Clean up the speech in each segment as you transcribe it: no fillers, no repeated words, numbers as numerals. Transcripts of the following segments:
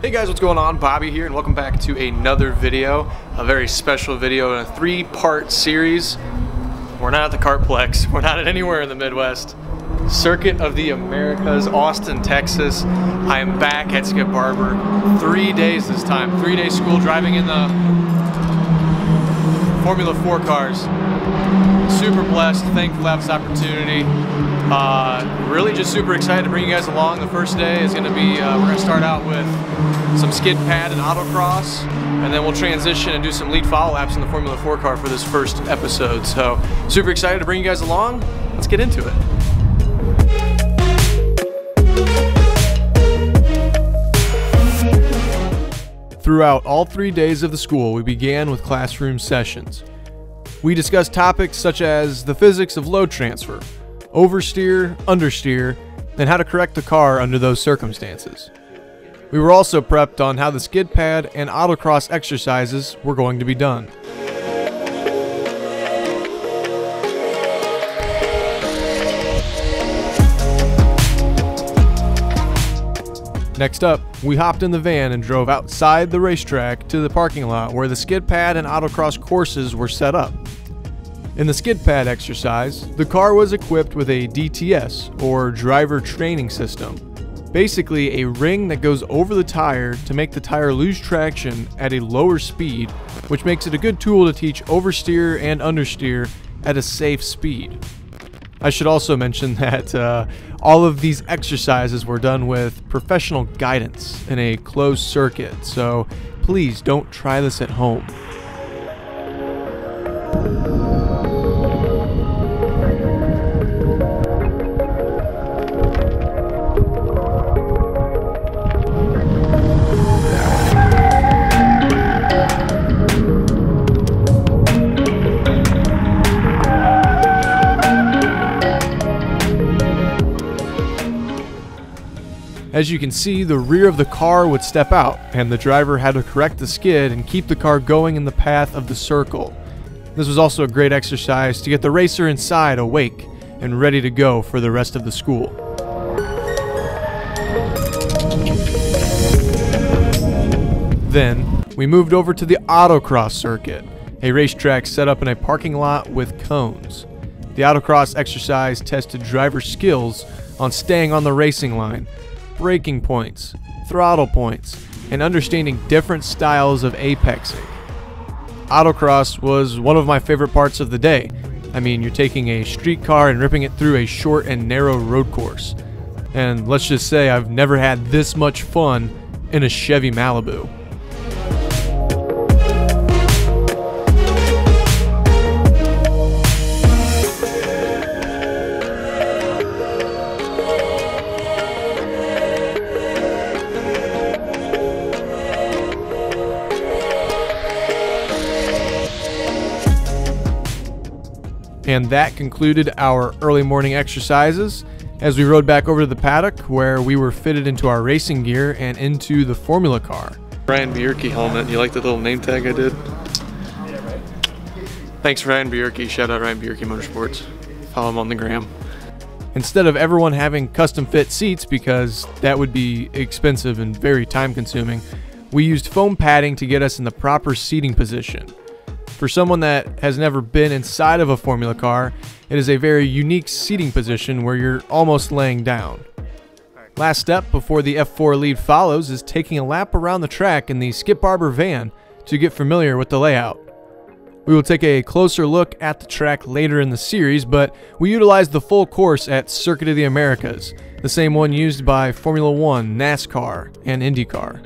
Hey guys, what's going on? Bobby here, and welcome back to another video, a very special video in a three-part series. We're not at the Kartplex, we're not at anywhere in the Midwest. Circuit of the Americas, Austin, Texas. I am back at Skip Barber. 3 days this time, 3-day school driving in the Formula 4 cars. Super blessed, thankful to have this opportunity. Really just super excited to bring you guys along. The first day is going to be, we're going to start out with some skid pad and autocross, and then we'll transition and do some lead follow laps in the Formula 4 car for this first episode. So super excited to bring you guys along. Let's get into it. Throughout all 3 days of the school, we began with classroom sessions. We discussed topics such as the physics of load transfer, oversteer, understeer, and how to correct the car under those circumstances. We were also prepped on how the skid pad and autocross exercises were going to be done. Next up, we hopped in the van and drove outside the racetrack to the parking lot where the skid pad and autocross courses were set up. In the skid pad exercise, the car was equipped with a DTS, or driver training system, basically a ring that goes over the tire to make the tire lose traction at a lower speed, which makes it a good tool to teach oversteer and understeer at a safe speed. I should also mention that all of these exercises were done with professional guidance in a closed circuit, so please don't try this at home. As you can see, the rear of the car would step out, and the driver had to correct the skid and keep the car going in the path of the circle. This was also a great exercise to get the racer inside awake and ready to go for the rest of the school. Then, we moved over to the autocross circuit, a racetrack set up in a parking lot with cones. The autocross exercise tested driver skills on staying on the racing line, braking points, throttle points, and understanding different styles of apexing. Autocross was one of my favorite parts of the day. I mean, you're taking a street car and ripping it through a short and narrow road course. And let's just say I've never had this much fun in a Chevy Malibu. And that concluded our early morning exercises as we rode back over to the paddock where we were fitted into our racing gear and into the Formula car. Ryan Bjerke helmet. You like the little name tag I did? Yeah, right. Thanks, Ryan Bjerke. Shout out Ryan Bjerke Motorsports. Follow him on the gram. Instead of everyone having custom fit seats, because that would be expensive and very time consuming, we used foam padding to get us in the proper seating position. For someone that has never been inside of a Formula car, it is a very unique seating position where you're almost laying down. Last step before the F4 lead follows is taking a lap around the track in the Skip Barber van to get familiar with the layout. We will take a closer look at the track later in the series, but we utilized the full course at Circuit of the Americas, the same one used by Formula 1, NASCAR, and IndyCar.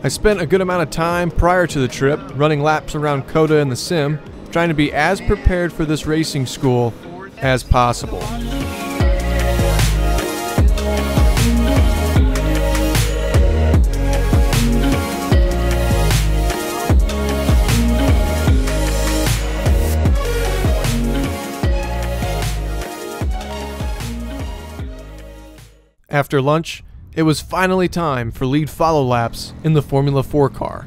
I spent a good amount of time prior to the trip running laps around COTA and the sim, trying to be as prepared for this racing school as possible. After lunch, it was finally time for lead follow laps in the Formula 4 car.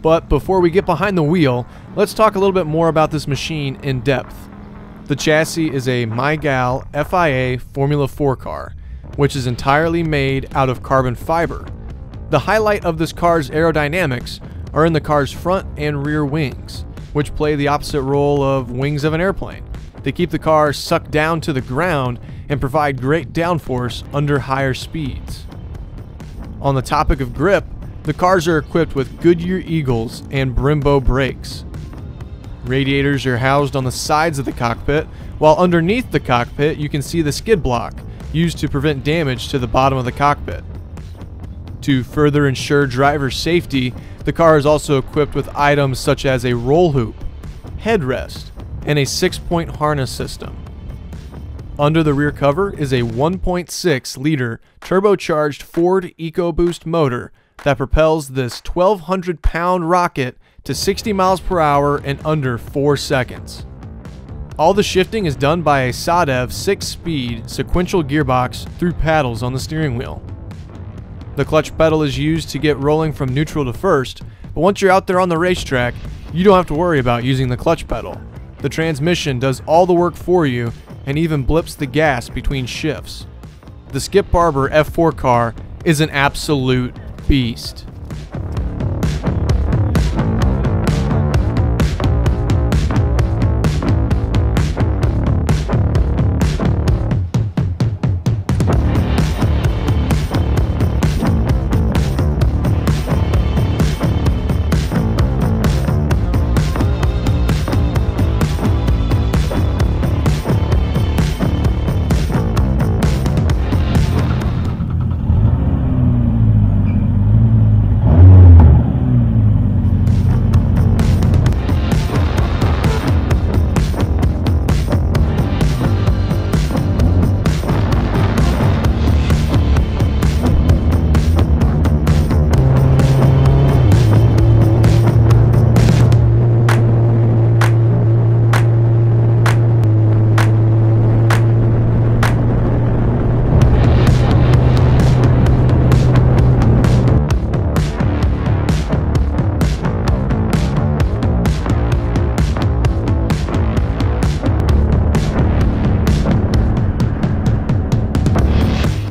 But before we get behind the wheel, let's talk a little bit more about this machine in depth. The chassis is a Mygale FIA Formula 4 car, which is entirely made out of carbon fiber. The highlight of this car's aerodynamics are in the car's front and rear wings, which play the opposite role of wings of an airplane. They keep the car sucked down to the ground and provide great downforce under higher speeds. On the topic of grip, the cars are equipped with Goodyear Eagles and Brembo brakes. Radiators are housed on the sides of the cockpit, while underneath the cockpit you can see the skid block, used to prevent damage to the bottom of the cockpit. To further ensure driver safety, the car is also equipped with items such as a roll hoop, headrest, and a 6-point harness system. Under the rear cover is a 1.6-liter turbocharged Ford EcoBoost motor that propels this 1,200-pound rocket to 60 miles per hour in under 4 seconds. All the shifting is done by a Sadev 6-speed sequential gearbox through paddles on the steering wheel. The clutch pedal is used to get rolling from neutral to first, but once you're out there on the racetrack, you don't have to worry about using the clutch pedal. The transmission does all the work for you and even blips the gas between shifts. The Skip Barber F4 car is an absolute beast.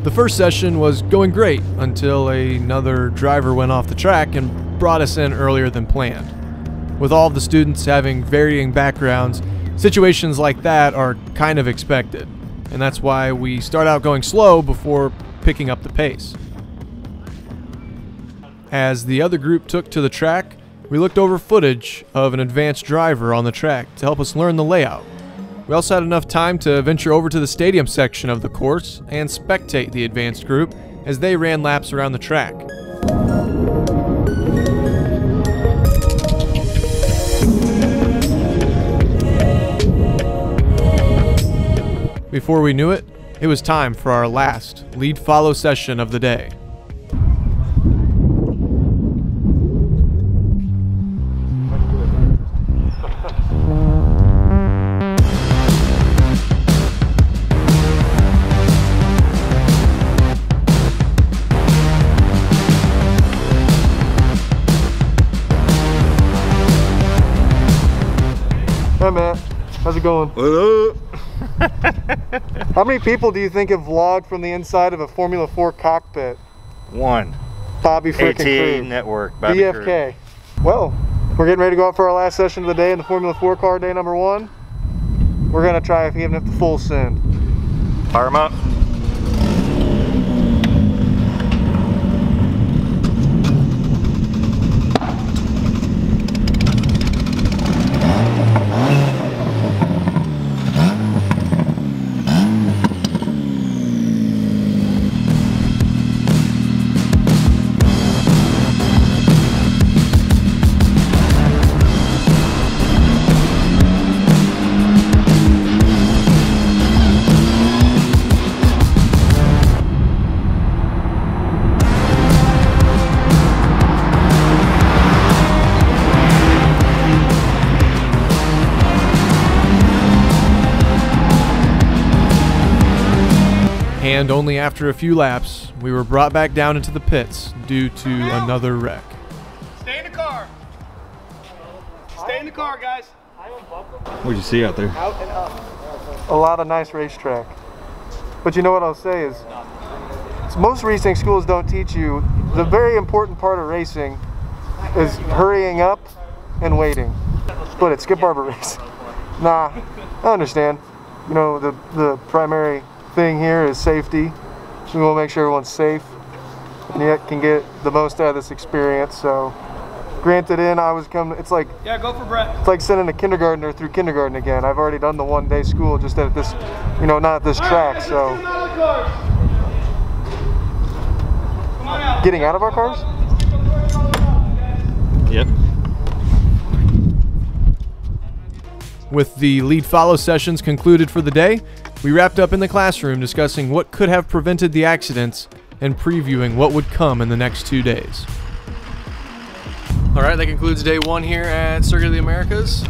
The first session was going great until another driver went off the track and brought us in earlier than planned. With all of the students having varying backgrounds, situations like that are kind of expected, and that's why we start out going slow before picking up the pace. As the other group took to the track, we looked over footage of an advanced driver on the track to help us learn the layout. We also had enough time to venture over to the stadium section of the course and spectate the advanced group as they ran laps around the track. Before we knew it was time for our last lead-follow session of the day. How's it going? What up? How many people do you think have vlogged from the inside of a Formula 4 cockpit? One. Bobby freaking ATA Network. Bobby BFK. Crew. Well, we're getting ready to go out for our last session of the day in the Formula 4 car, day number 1. We're gonna try giving it the full send. Fire them up. And only after a few laps, we were brought back down into the pits due to another wreck. Stay in the car. Stay in the car, guys. What'd you see out there? Out and up. A lot of nice racetrack. But you know what I'll say is, most racing schools don't teach you the very important part of racing is hurrying up and waiting. But at Skip Barber race, nah, I understand. You know, the primary thing here is safety. So we want to make sure everyone's safe and yet can get the most out of this experience. So, granted, it's like, yeah, go for Brett. It's like sending a kindergartner through kindergarten again. I've already done the one-day school, just at this, you know, not at this track. So, getting out of our cars. Yep. With the lead-follow sessions concluded for the day, we wrapped up in the classroom discussing what could have prevented the accidents and previewing what would come in the next 2 days. All right, that concludes day one here at Circuit of the Americas.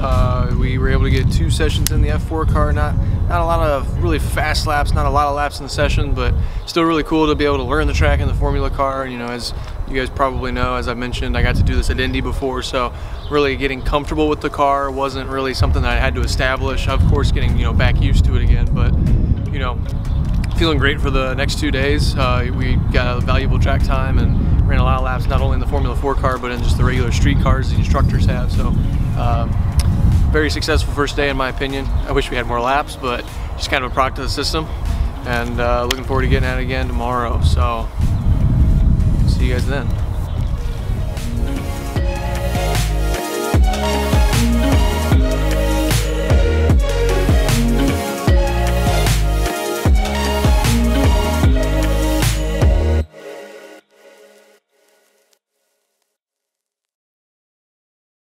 We were able to get 2 sessions in the F4 car, not a lot of really fast laps, not a lot of laps in the session, but still really cool to be able to learn the track in the Formula car. You know, as you guys probably know, as I mentioned, I got to do this at Indy before, so really getting comfortable with the car wasn't really something that I had to establish. Of course, getting, you know, back used to it again, but, you know, feeling great for the next 2 days. We got a valuable track time and ran a lot of laps, not only in the Formula 4 car, but in just the regular street cars the instructors have. So, very successful first day in my opinion. I wish we had more laps, but just kind of a product of the system, and looking forward to getting at it again tomorrow. So, see you guys then.